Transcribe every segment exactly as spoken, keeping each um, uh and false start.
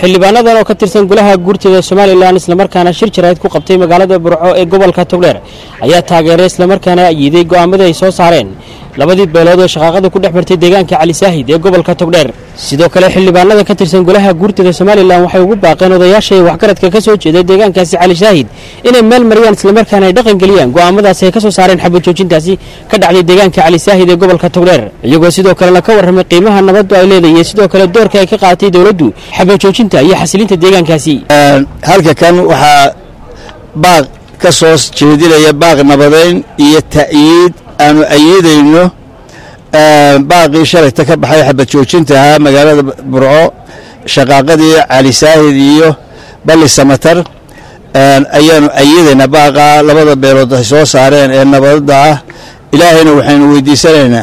xildhibaanadan oo ka tirsan golaha guurtida Soomaaliland isla markaana shir jiraayid ku qabtay magaalada Burco ee gobolka Togdheer ayaa taageeray isla markaana ayday go'aamada ay soo saareen labadii beelood oo shaqaaqada ku dhex martay deegaanka Cali Saahid ee gobolka Togdheer sidoo kale xildhibaanada ka tirsan golaha guurtida Soomaaliland waxay ugu baaqeen odayaashay wax garadka ka soo jeeday deegaankaasi Cali Saahid inay meel mariyaan isla markaana ay dhaqan galiyaan go'aamadaas ay ka soo saareen xabad joojintaasi ka dhacday deegaanka Cali Saahid ee gobolka Togdheer iyagoo sidoo kale ka warramay qiimaha nabaddu ay leedahay sidoo kale doorka ay ka qaadatay dawladdu xabad joojinta iyo xasilinta deegaankaasi halka kan waxa baaq ka soo jeedinaya baaq nabadeyn iyo taayid أنا أيدينه باقي شركة كبحي حبة شوشنتها مقالة برعو شقاقدي علي ساهديو بلي سمتر أنا أيدينا باقا لبضا بيروضة سوص عرين إن بضاعة إلهينا وحين ويدي سرينا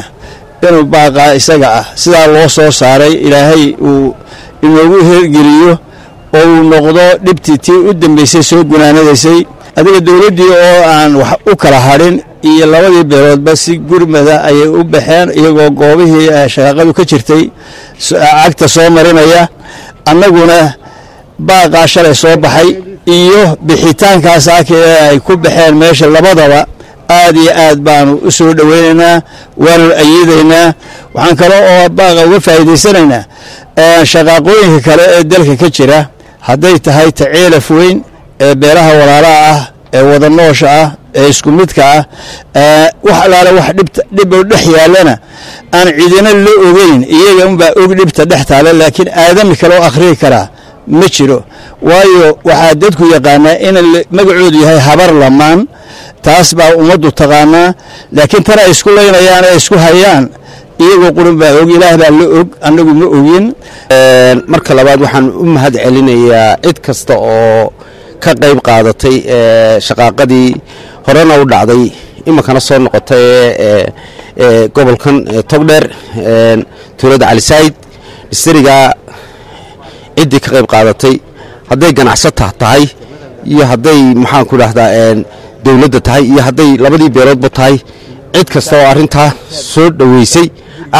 إنه باقا إساقع سيدا الله سوص عري إلهي وإنه وهر قريو ونقضو لبتتي ودن بيسي سوقنا ندسي هذا الدولة أو عن وكرة هارين يلاودي بيرود بس يقول ماذا أي وبحين يجوا قويه شغالو كشرتي عكت صومرين يا أنا قلنا باقي عشرة صوب حي إيوه بحيتان كاساك يكون بحين ماشي لبضوا آدي آد بانو أسود ويننا وين أيدينا وحنكروا باقي وفايدي سننا شغالوين كلا دلك كشرة هديت هاي تعيل فوين beeraha walaalaha ee wadanoosha ah ee isku midka ah wax alaala wax dhibta dhib u dhex yaalana aan cidina loo ogeyn iyaga unba og dhibta dhex taala laakiin aadami kale oo akhriyi kara ma jiro waayo waxa dadku yaqaanaa in magacoodu yahay habar lamaan taas baa ummadu taqaanaa laakiin tara isku leeyayaan ee isku hayaan iyagu qurun baa og ilaah baa loo og anagu ma ogeen marka labaad waxaan u mahad celinayaa cid kasta oo ka qayb qaadatay shaqaaqadii horena u dhacday imankana soo noqotay ee gobolkan Togdheer ee tuulada Cali Saahid isriga idii ka qayb qaadatay haday ganacsato tahay iyo haday maxaan ku raahdaa ee dawladda tahay iyo haday labadii beeloodba tahay cid kasta oo arinta soo dhaweysay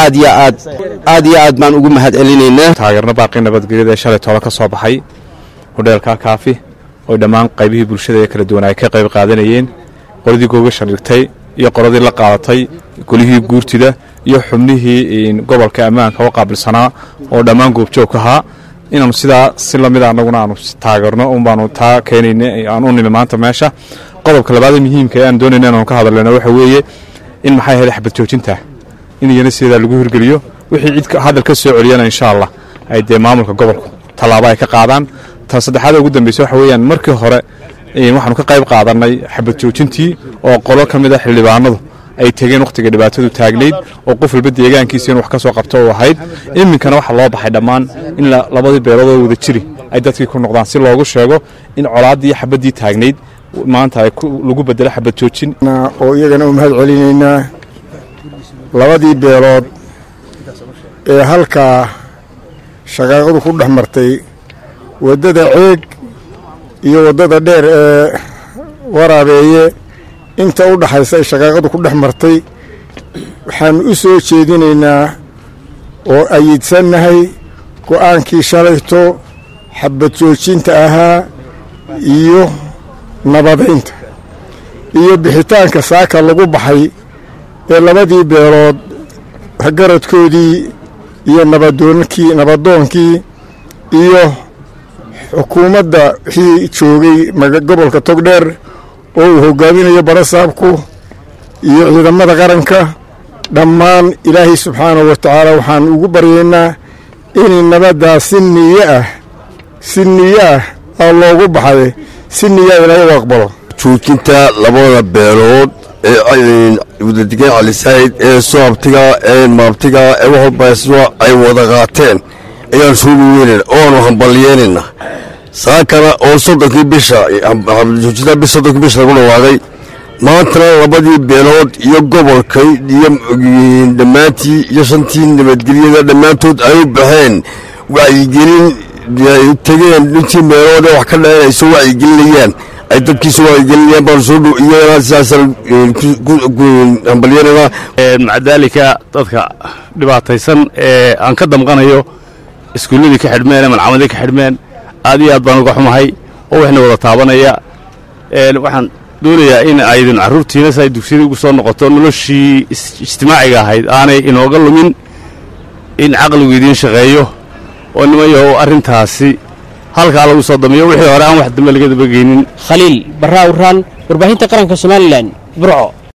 aad iyo aad aad iyo aad baan ugu mahad celinaynaa taageerna baaqi nabadgelyada ee shalay todoba ka soo baxay hodeelka kaafi oo dhamaan qaybihii bulshada ee kala duwan ay ka qayb qaadanayeen qoladii googashan dhigtay iyo qoladii la qaadatay kulihii guurtida iyo xubnihii gobolka amaanka oo qaabilsanaa oo dhamaan goobjoogaha inaanu sida si la mid ah anaguna aanu taageerno oo baanu taa keenayna aanu nimid maanta meesha qodobka labaad ee muhiimka ah aan doonayna inaan ka hadalno waxa weeye in maxay heer xabad joojinta in iyana sida lagu hirgeliyo wixii cid hadalka soo celiyana insha Allah ay de maamulka gobolka talaabo ay ka qaadaan ta saddexaad ugu dambeysay waxa weeyaan markii hore ee waxaanu ka qayb qaadanay xabad joojintii oo qolo kamid ah xildhibaanadu ay tageen waqtiga dhibaatadu taagneyd oo qof walba deegaankiisa inuu wax ka soo qabto oo ahayd iminkana waxa loo baxay dhamaan in labadii beelood wada jiri ay dadkii ku noqdaan si loogu sheego in colaadii xabadii taagneyd maanta ay lagu bedelo xabad joojin oo iyagana u mahad celinaynaa labadii beelood ee halka shaqaaqadu ku dhex martay wadada ceeg iyo wadada dheer ee waraabeeye inta u dhaxaysa shaqaaqadu ku dhex martay waxaan u soo jeedinaynaa oo ayidsanahay go'aankii shalayto xabad joojinta ahaa iyo nabadaynta iyo bixitaanka saaka lagu baxay ee labadii beelood garadkoodii iyo nabadoonkii nabadoonkii iyo xukuumadda wixii joogay gobolka Togdheer oo uu hogaaminayo barasaabku iyo ciidamada qaranka dhammaan ilaahay subxaanahu wa ta'aala waxaan ugu baryaynaa in nabadda sinniya sinniya loogu baxay sinniya laga aqbalo joojinta labada beelood ee wadadiga Cali Saahid ee soobtiga ee maabtiga ee waxa baaswa ay wada qaateen أيام سوينا أو نحملينا ساكنا أو صدقني بيشا جوجدا بصدقني بيشا يقولوا هذا ما ترى ربدي بيرود يجبر كي يم دماتي يسنتين دمتجرينا دماتود أيوب بهن وعيجين تجين نتي بيرود وحكنا يسوع يجليان أيتك يسوع يجليان برسول يا ساسر نحملينا مع ذلك تذكر دبعة سن أنقدم قناة يو اسكولي كحرمان من عملك حرمان أدي أدبان قحمهاي أو إحنا ولا طابنا يا وحن دوري إن أيدن عرورتينا سيد وسيد وصلنا قطن ولا شيء اجتماعي جاهد أنا إن أقول من إن عقل ويدين شغايو وإنما يهو أرنتاسي هل قالوا صدمي وحي وراه واحد ملقي بجين خليل برا وران وربحين تقرن كسمال لين برعو.